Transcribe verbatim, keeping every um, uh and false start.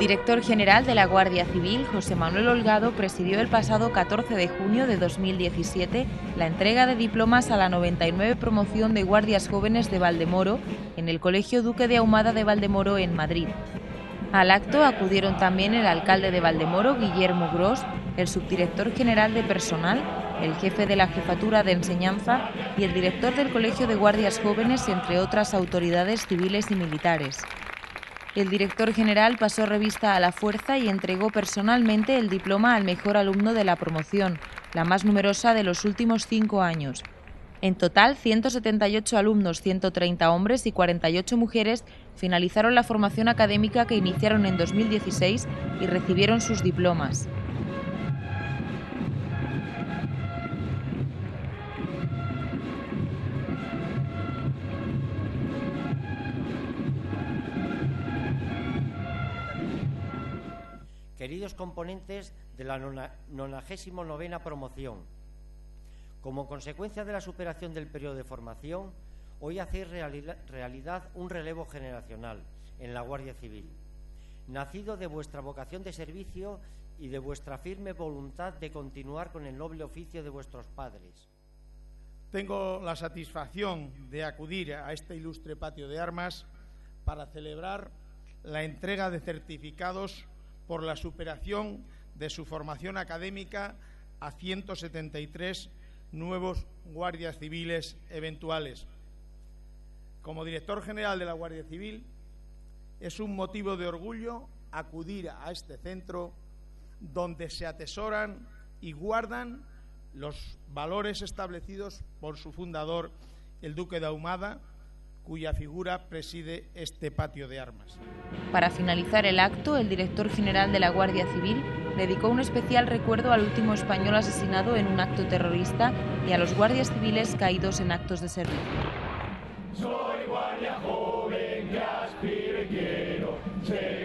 El director general de la Guardia Civil, José Manuel Holgado, presidió el pasado catorce de junio de dos mil diecisiete la entrega de diplomas a la noventa y nueve promoción de guardias jóvenes de Valdemoro en el Colegio Duque de Ahumada de Valdemoro, en Madrid. Al acto acudieron también el alcalde de Valdemoro, Guillermo Gross, el subdirector general de personal, el jefe de la Jefatura de Enseñanza y el director del Colegio de Guardias Jóvenes, entre otras autoridades civiles y militares. El director general pasó revista a la fuerza y entregó personalmente el diploma al mejor alumno de la promoción, la más numerosa de los últimos cinco años. En total, ciento setenta y ocho alumnos, ciento treinta hombres y cuarenta y ocho mujeres finalizaron la formación académica que iniciaron en dos mil dieciséis y recibieron sus diplomas. Queridos componentes de la nonagésima novena promoción, como consecuencia de la superación del periodo de formación, hoy hacéis realidad un relevo generacional en la Guardia Civil, nacido de vuestra vocación de servicio y de vuestra firme voluntad de continuar con el noble oficio de vuestros padres. Tengo la satisfacción de acudir a este ilustre patio de armas para celebrar la entrega de certificados por la superación de su formación académica a ciento setenta y tres nuevos guardias civiles eventuales. Como director general de la Guardia Civil, es un motivo de orgullo acudir a este centro donde se atesoran y guardan los valores establecidos por su fundador, el Duque de Ahumada, cuya figura preside este patio de armas. Para finalizar el acto, el director general de la Guardia Civil dedicó un especial recuerdo al último español asesinado en un acto terrorista y a los guardias civiles caídos en actos de servicio. Soy guardia joven que aspiro y quiero ser.